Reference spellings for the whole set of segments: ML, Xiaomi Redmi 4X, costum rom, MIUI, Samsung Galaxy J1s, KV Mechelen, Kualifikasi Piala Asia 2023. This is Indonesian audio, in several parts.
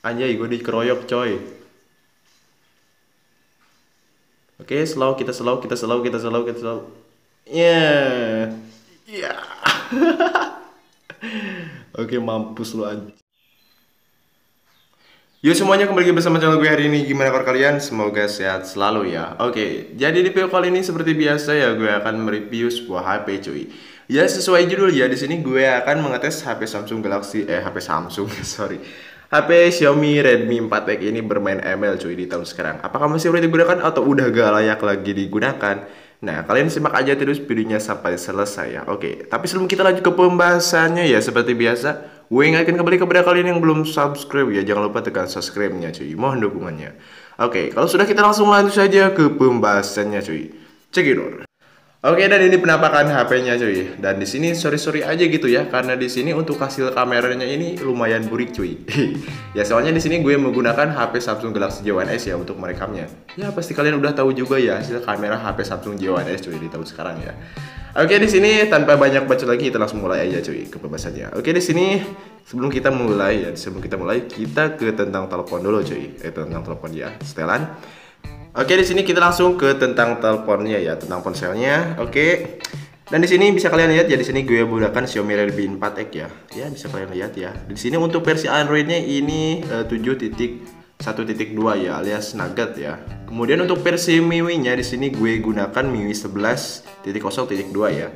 Anjay, gue dikeroyok coy. Oke, slow, kita slow, kita slow, kita slow, kita slow. Yeah. Yeah. Oke, mampus lu anjay. Yo semuanya, kembali lagi bersama channel gue hari ini. Gimana kabar kalian? Semoga sehat selalu ya. Oke, jadi di video kali ini seperti biasa ya, gue akan mereview sebuah HP cuy. Ya sesuai judul ya, di sini gue akan mengetes HP Xiaomi Redmi 4X ini bermain ML cuy di tahun sekarang. Apakah masih boleh digunakan atau udah gak layak lagi digunakan? Nah, kalian simak aja terus videonya sampai selesai ya. Oke, tapi sebelum kita lanjut ke pembahasannya ya, seperti biasa gue ingatkan kembali kepada kalian yang belum subscribe ya, jangan lupa tekan subscribe-nya cuy, mohon dukungannya. Oke, kalau sudah kita langsung lanjut saja ke pembahasannya cuy. Cekidot. Oke, dan ini penampakan HP-nya cuy. Dan di sini sorry aja gitu ya, karena di sini untuk hasil kameranya ini lumayan burik cuy. Ya soalnya di sini gue menggunakan HP Samsung Galaxy J1s ya untuk merekamnya. Ya pasti kalian udah tahu juga ya hasil kamera HP Samsung J1s cuy di tahun sekarang ya. Oke, di sini tanpa banyak bacot lagi kita langsung mulai aja cuy ke pembahasannya. Oke, di sini sebelum kita mulai kita ke tentang telepon dulu cuy. Tentang telepon ya, setelan. Oke, di sini kita langsung ke tentang teleponnya ya, tentang ponselnya. Oke. Dan di sini bisa kalian lihat ya, di sini gue menggunakan Xiaomi Redmi 4X ya. Ya, bisa kalian lihat ya. Di sini untuk versi Android-nya ini 7.1.2 ya, alias nugget ya. Kemudian untuk versi MIUI-nya di sini gue gunakan MIUI 11.0.2 ya.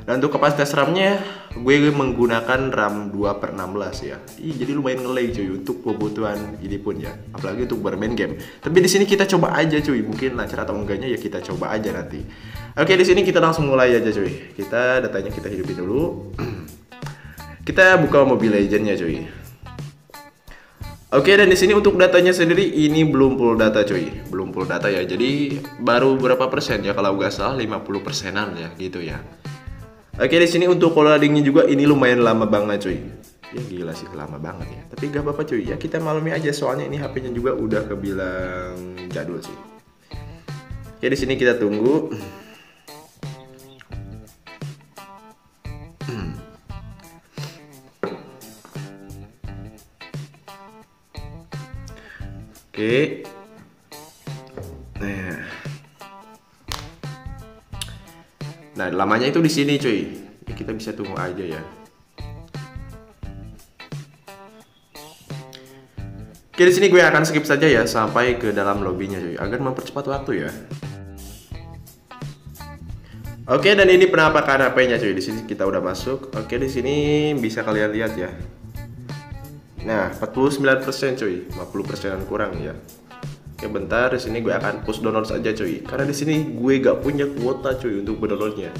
Dan untuk kapasitas RAM-nya gue menggunakan RAM 2/16 ya. Ih, jadi lumayan ngelay cuy untuk kebutuhan ini pun ya, apalagi untuk bermain game. Tapi di sini kita coba aja cuy, mungkin lancar atau enggaknya ya kita coba aja nanti. Oke, di sini kita langsung mulai aja cuy. Kita datanya kita hidupin dulu. Kita buka Mobile Legends-nya cuy. Oke, dan di sini untuk datanya sendiri ini belum full data cuy, belum full data ya. Jadi baru berapa persen ya, kalau nggak salah 50%-an ya gitu ya. Oke, di sini untuk loadingnya juga ini lumayan lama banget cuy. Ya gila sih, lama banget ya. Tapi gak apa-apa cuy ya, kita maklumi aja soalnya ini HP-nya juga udah kebilang jadul sih. Oke, di sini kita tunggu. Oke. Nah, lamanya itu di sini cuy. Ya, kita bisa tunggu aja ya. Oke, di sini gue akan skip saja ya sampai ke dalam lobbynya cuy, agar mempercepat waktu ya. Oke, dan ini penampakan HP-nya cuy. Di sini kita udah masuk. Oke, di sini bisa kalian lihat ya. Nah, 49% cuy, 50%-an kurang ya. Oke, bentar, di sini gue akan push download saja cuy. Karena di sini gue gak punya kuota cuy untuk downloadnya.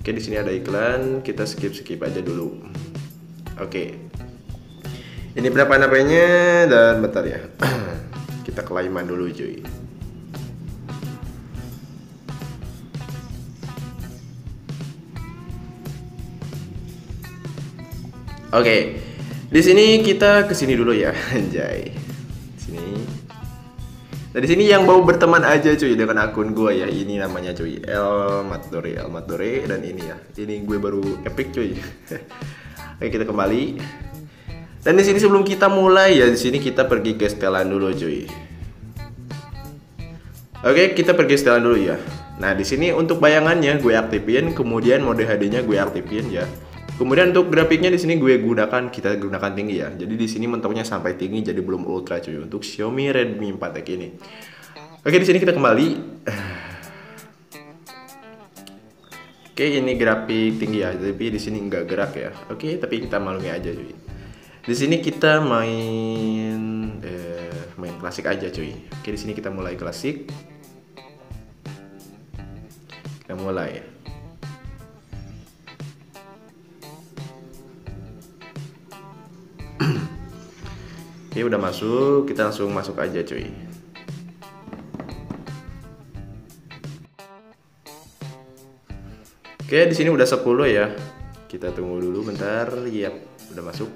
Oke, di sini ada iklan, kita skip aja dulu. Oke. Ini berapa HP-nya dan bentar ya. Kita kelaiman dulu cuy. Oke. Di sini kita kesini dulu ya, anjay. Sini. Nah, di sini yang mau berteman aja cuy dengan akun gue ya. Ini namanya cuy, Elmatdore, dan ini ya. Ini gue baru epic cuy. Oke, kita kembali. Dan di sini sebelum kita mulai ya, di sini kita pergi ke setelan dulu cuy. Oke, kita pergi setelan dulu ya. Nah, di sini untuk bayangannya gue aktifin, kemudian mode HD-nya gue aktifin ya. Kemudian untuk grafiknya di sini kita gunakan tinggi ya. Jadi di sini mentoknya sampai tinggi, jadi belum ultra cuy untuk Xiaomi Redmi 4X ini. Oke, di sini kita kembali. Oke, ini grafik tinggi ya, tapi di sini nggak gerak ya. Oke, tapi kita maklumi aja cuy. Di sini kita main klasik aja cuy. Oke, di sini kita mulai klasik. Kita mulai. Oke, udah masuk, kita langsung masuk aja cuy. Oke, di sini udah 10 ya. Kita tunggu dulu bentar. Yap, udah masuk.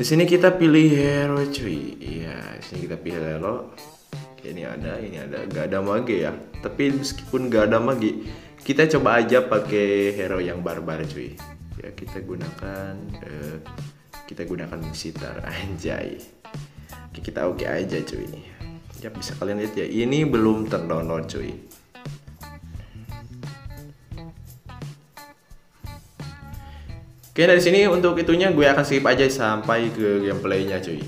Di sini kita pilih hero cuy. Iya, di sini kita pilih hero. Oke, ini ada, gak ada mage ya. Tapi meskipun gak ada mage, kita coba aja pakai hero yang barbar cuy. Ya, kita gunakan kita gunakan sitar, anjay. Kita oke aja cuy. Ya bisa kalian lihat ya, ini belum terdownload cuy. Oke, dari sini untuk itunya gue akan skip aja sampai ke gameplaynya cuy.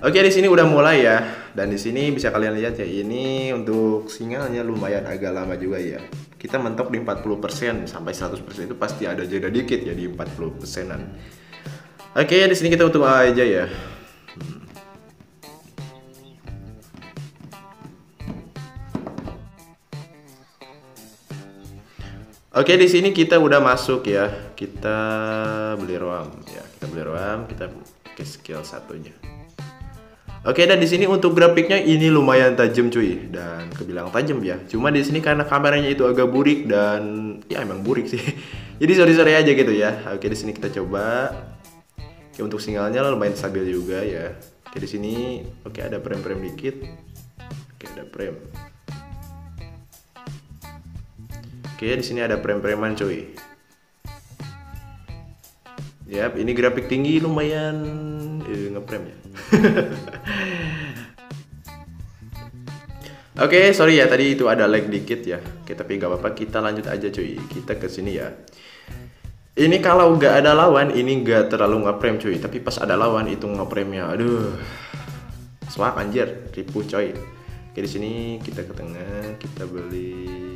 Oke, di sini udah mulai ya. Dan di sini bisa kalian lihat ya, ini untuk sinyalnya lumayan agak lama juga ya. Kita mentok di 40% sampai 100% itu pasti ada jeda dikit ya di 40%-an. Oke, di sini kita tutup aja ya. Oke, di sini kita udah masuk ya. Kita beli ROM ya. Kita beli ROM, kita ke skill satunya. Oke, dan di sini untuk grafiknya ini lumayan tajam cuy, dan kebilang tajam ya. Cuma di sini karena kameranya itu agak burik dan ya emang burik sih. Jadi sorry aja gitu ya. Oke, di sini kita coba. Oke, untuk sinyalnya lumayan stabil juga ya. Oke, di sini oke ada frame-frame dikit. Oke, ada frame. Oke, di sini ada frame-framean cuy. Yap, ini grafik tinggi lumayan nge-frame ya. Oke, sorry ya tadi itu ada lag dikit ya. Oke, tapi nggak apa-apa, kita lanjut aja cuy. Kita ke sini ya. Ini kalau nggak ada lawan, ini nggak terlalu nge-frame cuy. Tapi pas ada lawan itu nge-frame-nya, aduh. Swag anjir, ripuh coy. Oke, di sini kita ke tengah, kita beli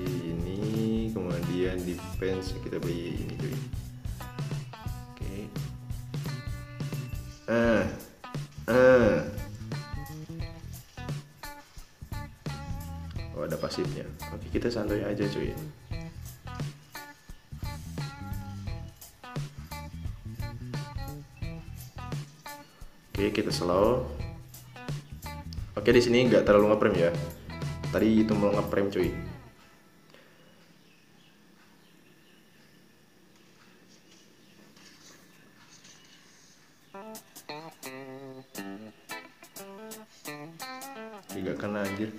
kemudian defense kita beli ini cuy. Oke. Oh, ada pasifnya. Oke, kita santai aja cuy. Oke, kita slow. Oke, di sini nggak terlalu nge-frame ya. Tadi itu mau nge-frame cuy. Nggak kena anjir.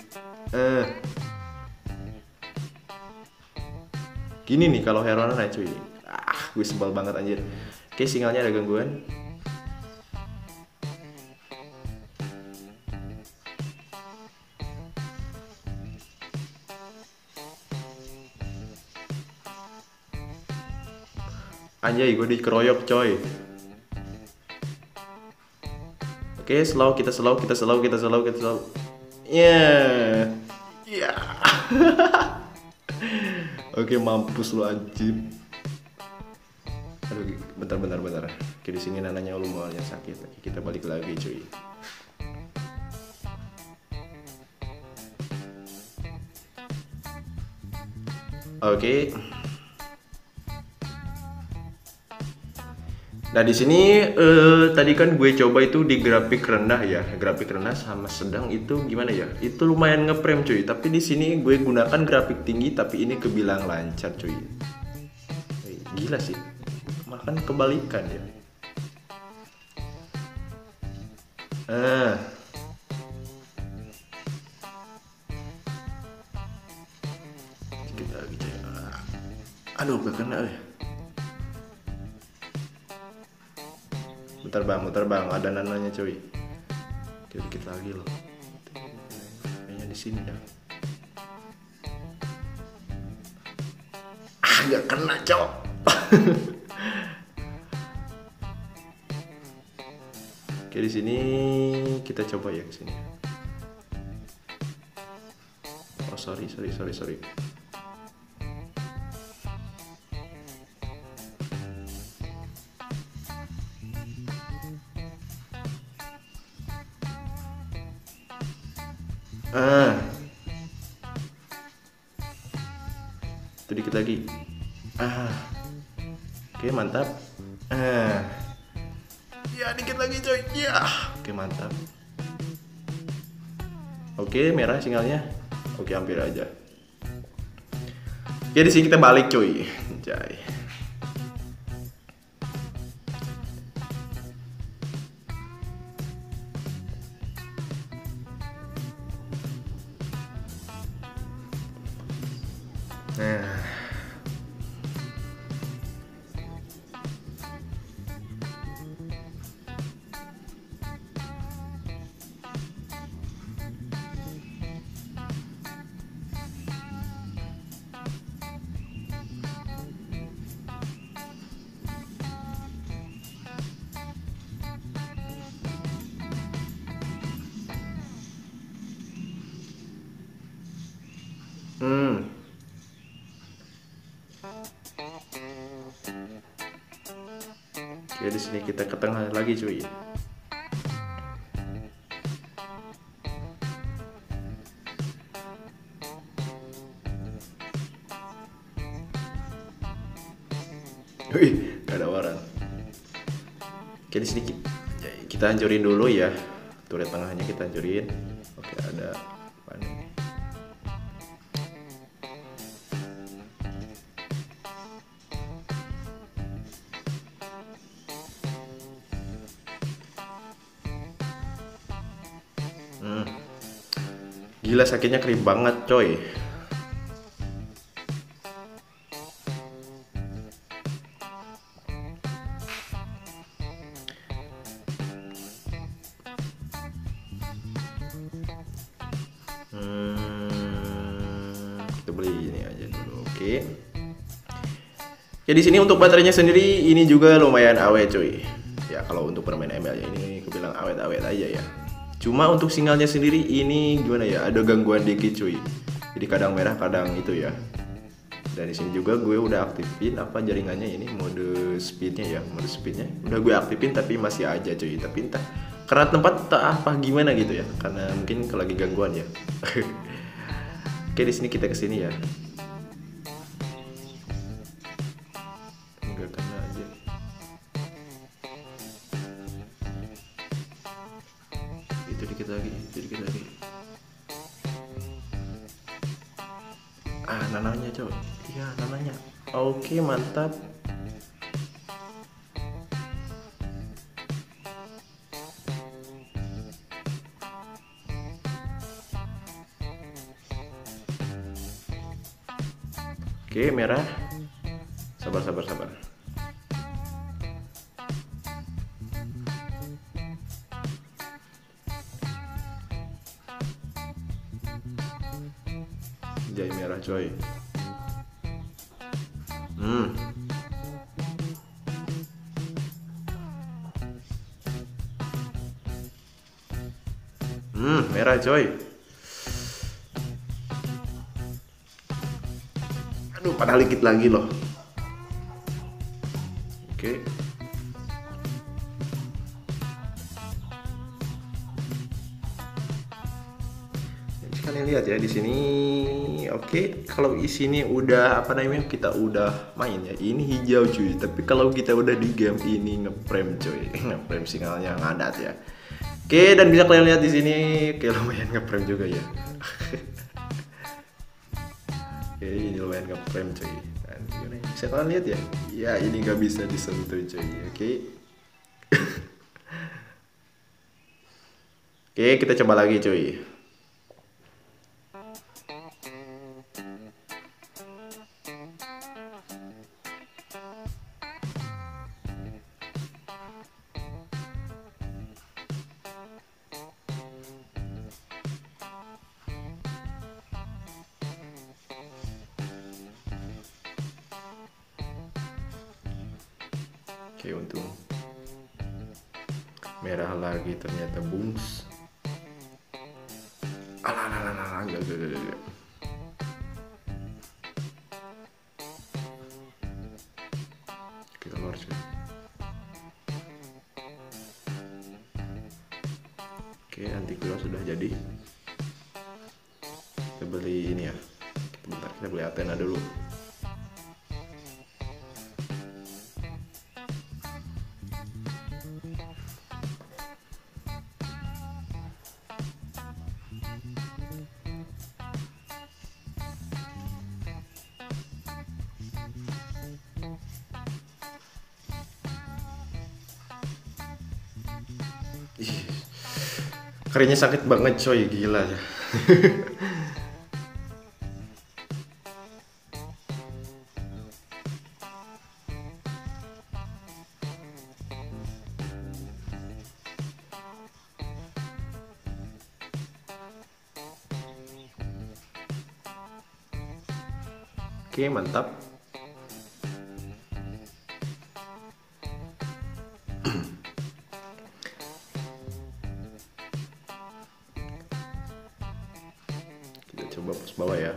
Gini nih kalau heronan cuy. Ah, gue sebal banget anjir. Oke, sinyalnya ada gangguan. Anjay, gue dikeroyok coy. Oke, slow, kita slow, kita slow, kita slow, kita slow. Yeah. Oke, mampus lu anjir. Aduh, bentar. Oke, di sini nananya lumayan sakit. Oke, kita balik lagi cuy. Oke. Nah, di sini tadi kan gue coba itu di grafik rendah ya. Grafik rendah sama sedang itu gimana ya? Itu lumayan nge-frame cuy. Tapi di sini gue gunakan grafik tinggi tapi ini kebilang lancar cuy. Gila sih. Makan kebalikan ya. Kita lagi cuy. Aduh, gak kena ya. Muter bang, ada nananya cuy. Dikit lagi loh. Kayaknya di sini dah. Ah, nggak kena cok. Oke, di sini kita coba ya ke sini. Oh sorry. Itu dikit lagi. Oke, mantap. Ya, dikit lagi coy. Ya. Oke, mantap. Oke, merah sinyalnya. Oke, hampir aja. Oke, di sini kita balik coy. Anjay. di sini kita ke tengah lagi cuy. Wih, gak ada waran. Oke, di sini kita hancurin dulu ya. Turret tengahnya kita hancurin. Oke, ada apa nih? Gila, sakitnya kering banget, coy. Kita beli ini aja dulu, oke. Ya di sini untuk baterainya sendiri ini juga lumayan awet cuy. Ya kalau untuk permain ML ya ini kebilang awet-awet aja ya. Cuma untuk sinyalnya sendiri ini gimana ya, ada gangguan dikit cuy. Jadi kadang merah kadang itu ya. Dan di sini juga gue udah aktifin apa jaringannya ini mode speednya ya, mode speednya udah gue aktifin tapi masih aja cuy. Tapi entah karena tempat entah apa gimana gitu ya, karena mungkin lagi gangguan ya. Oke, di sini kita ke sini ya. Enggak kena aja. Itu dikit lagi, itu dikit lagi. Ah, nananya coy. Iya, nananya. Oke, mantap. Oke, merah. Sabar, sabar, sabar. Jai merah, coy. Merah, coy. Aduh, padahal dikit lagi loh. Oke. Jadi kalian lihat ya di sini. Oke, kalau di sini udah apa namanya? Kita udah main ya. Ini hijau cuy, tapi kalau kita udah di game ini ngeprem cuy. Ngeprem sinyalnya ngadat ya. Oke, dan bisa kalian lihat di sini kayak lumayan ngeprem juga ya. Oke, ini lumayan ngeprem cuy. Dan bisa kalian lihat ya? Ya ini nggak bisa disentuh cuy. Oke. Oke, kita coba lagi cuy. Oke, untung merah lagi ternyata bungs. Alah, enggak. Kita keluar sih. Oke, anti glow sudah jadi. Kita beli ini ya. Bentar, kita beli Athena dulu. Keringnya sakit banget coy, gila ya. Oke, mantap. Coba pas bawah ya.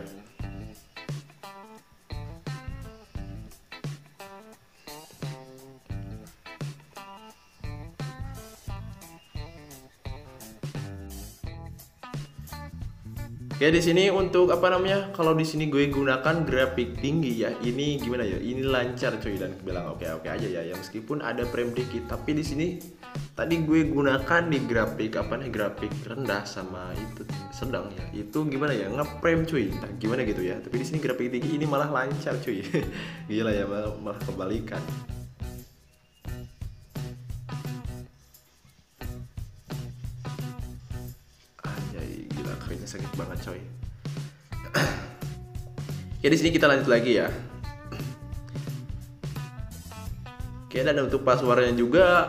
Oke, di sini untuk kalau di sini gue gunakan grafik tinggi ya. Ini gimana ya? Ini lancar coy dan bilang oke aja ya. Ya meskipun ada frame dikit, tapi di sini tadi gue gunakan di grafik grafik rendah sama itu sedang ya. Itu gimana ya? Ngeframe cuy. Entah gimana gitu ya. Tapi di sini grafik tinggi ini malah lancar cuy. Gila ya, malah kebalikan. Kayaknya sakit banget coy. Ya di sini kita lanjut lagi ya. Oke, dan untuk passwordnya juga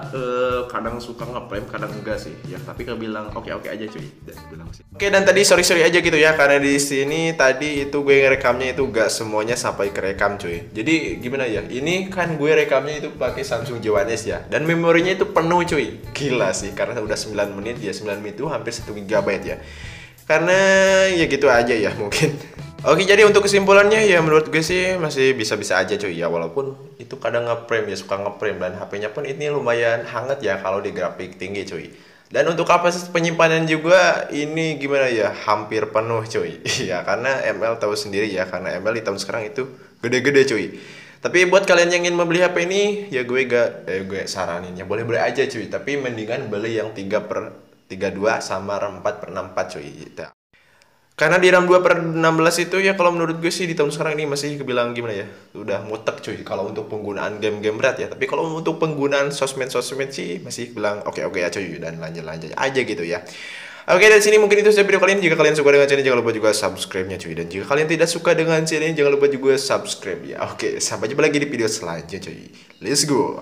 kadang suka nge-frame, kadang enggak sih ya, tapi kebilang oke aja cuy dan bilang sih. Oke, dan tadi sorry aja gitu ya, karena di sini tadi itu gue ngerekamnya itu enggak semuanya sampai kerekam cuy. Jadi gimana ya, ini kan gue rekamnya itu pakai Samsung J1s ya, dan memorinya itu penuh cuy. Gila sih, karena udah 9 menit ya, 9 menit itu hampir 1 GB ya. Karena ya gitu aja ya mungkin. Oke, jadi untuk kesimpulannya ya menurut gue sih masih bisa-bisa aja cuy ya, walaupun itu kadang nge-frame ya, suka nge-frame, dan HP-nya pun ini lumayan hangat ya kalau di grafik tinggi cuy. Dan untuk kapasitas penyimpanan juga ini gimana ya, hampir penuh cuy. Iya, karena ML tahu sendiri ya, karena ML di tahun sekarang itu gede-gede cuy. Tapi buat kalian yang ingin membeli HP ini ya gue saranin ya boleh-boleh aja cuy, tapi mendingan beli yang 3/32 sama RAM 4/64 cuy gitu. Karena di RAM 2/16 itu ya kalau menurut gue sih di tahun sekarang ini masih kebilang gimana ya, udah mutek cuy kalau untuk penggunaan game-game berat ya. Tapi kalau untuk penggunaan sosmed sih masih bilang oke ya cuy, dan lanjut aja gitu ya. Oke, dari sini mungkin itu saja video kalian. Jika kalian suka dengan channel jangan lupa juga subscribe-nya cuy, dan jika kalian tidak suka dengan channel jangan lupa juga subscribe ya. Oke, sampai jumpa lagi di video selanjutnya cuy. Let's go.